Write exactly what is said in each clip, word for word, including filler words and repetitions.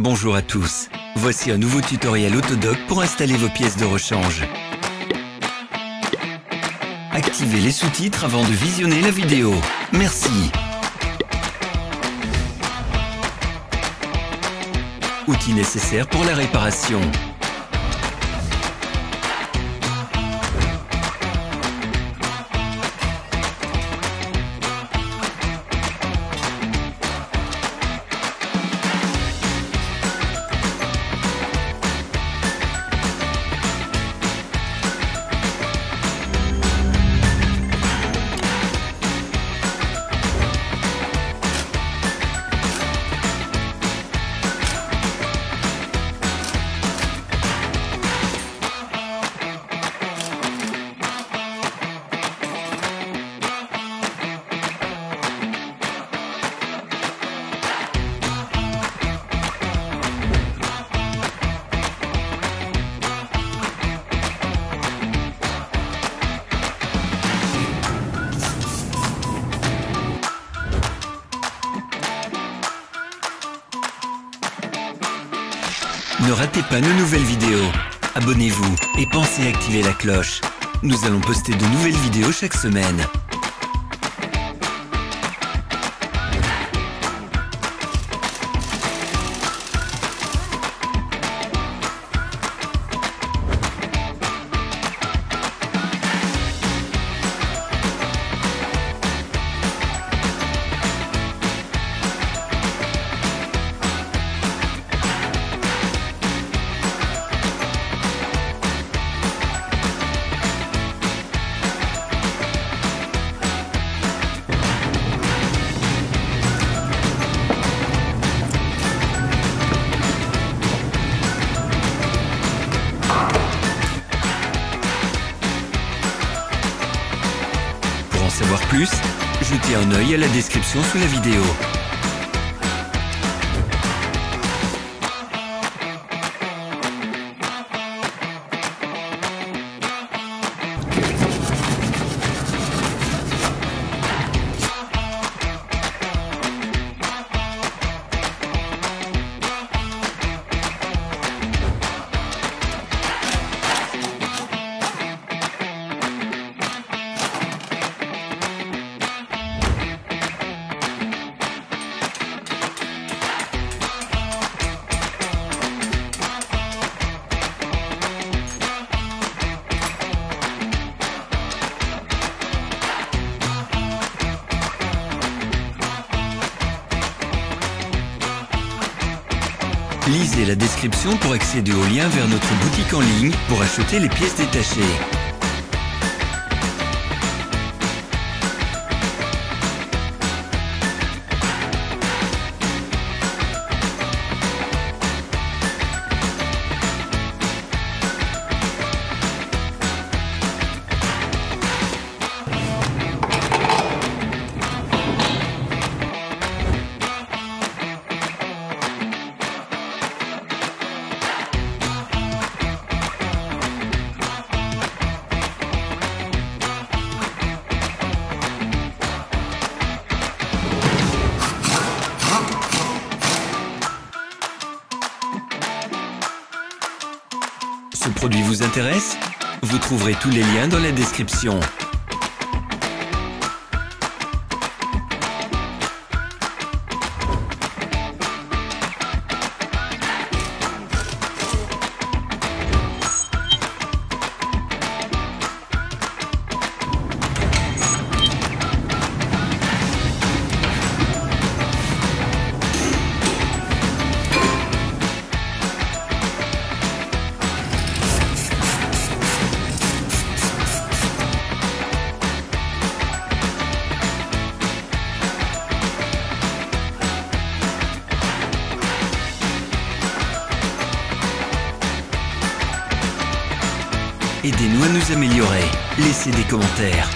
Bonjour à tous, voici un nouveau tutoriel Autodoc pour installer vos pièces de rechange. Activez les sous-titres avant de visionner la vidéo. Merci. Outils nécessaires pour la réparation. Ne ratez pas nos nouvelles vidéos. Abonnez-vous et pensez à activer la cloche. Nous allons poster de nouvelles vidéos chaque semaine. Savoir plus, jetez un œil à la description sous la vidéo. Lisez la description pour accéder au lien vers notre boutique en ligne pour acheter les pièces détachées. Ce produit vous intéresse? Vous trouverez tous les liens dans la description. Aidez-nous à nous améliorer. Laissez des commentaires.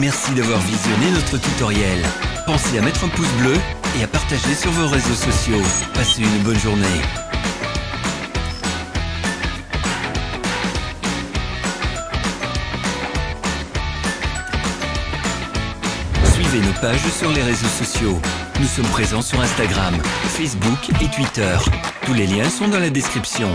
Merci d'avoir visionné notre tutoriel. Pensez à mettre un pouce bleu et à partager sur vos réseaux sociaux. Passez une bonne journée. Suivez nos pages sur les réseaux sociaux. Nous sommes présents sur Instagram, Facebook et Twitter. Tous les liens sont dans la description.